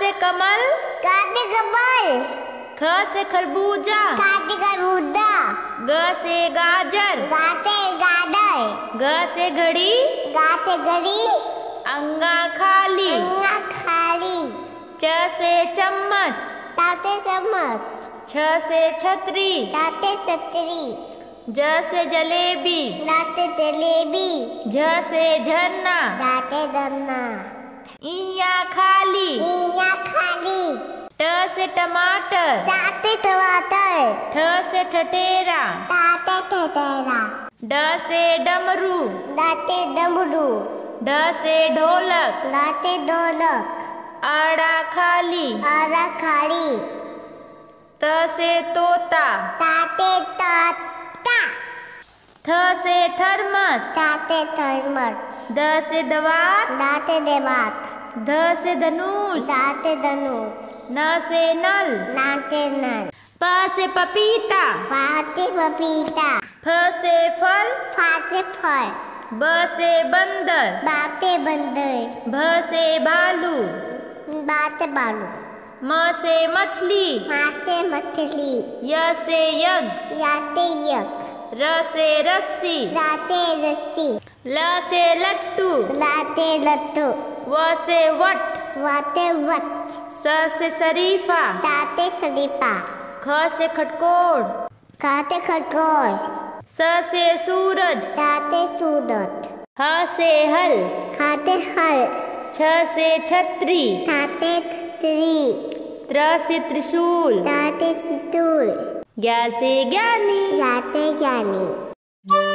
से कमल, काटे कमल। ख से खरबूजा, खाते खरबूजा। ग से गाजर, गाते गाजर। ग से घड़ी, गाते घड़ी। अंगा खाली, अंगा खाली। च से चम्मच, चाटे चम्मच। छ से छतरी, चाटे छतरी। ज से जलेबी, जाते जलेबी। झ से झरना, जाते झरना। इया खाली, इया खाली। ट से टमाटर, जाते टमाटर। ठ से ठठेरा, जाते ठठेरा। ड से डमरू, जाते डमरू। ढ से ढोलक, जाते ढोलक। अड़ा खाली, अड़ा खाली। त से तोता, ताते तोता। थ से थर्मस, ताते थर्मस। द से दवात, दाते दवात। ध से धनुष, दाते धनुष। न से नल, नाते नल। प से पपीता, पाते पपीता। फ से फल, फाते फल। ब से बंदर, बाते बंदर। भ से भालू, बाते भालू। म से मछली, मासे मछली। य से यज्ञ, याते यज्ञ। र से रस्सी, राते रस्सी। ल से लट्टू, लाते लट्टू। व से वट, वाते वट। स से शरीफा, ताते शरीफा। ख से खटकोर, खाते खटकोर। स से सूरज, ताते सूरज। ह से हल, खाते हल। छ से छतरी, खाते छतरी। त्र से त्रिशूल, ताते त्रिशूल। ज्ञा से ज्ञानी, ज्ञाते ज्ञानी।